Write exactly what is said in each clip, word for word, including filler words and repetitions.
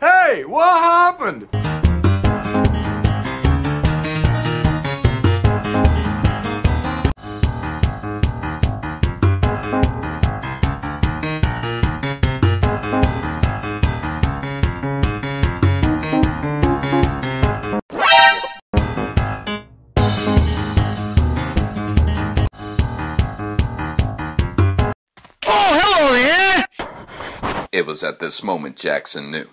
Hey, what happened? It was at this moment Jackson knew.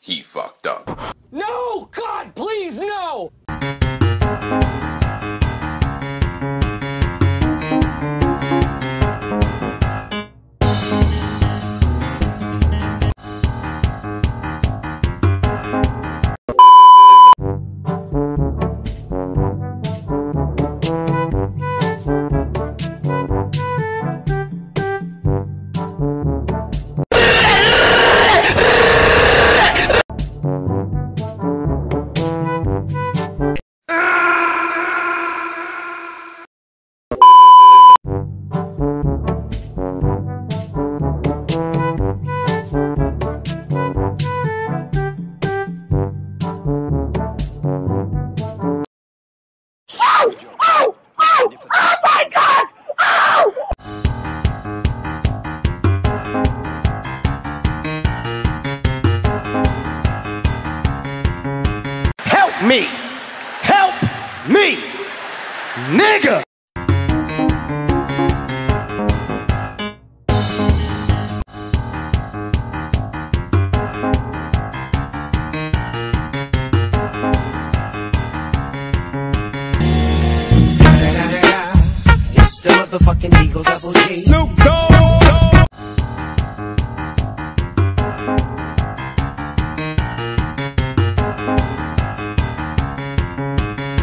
He fucked up. No! God, please, no! Me. Help me, nigga! It's the motherfucking Eagle Double G. Snoop Dogg!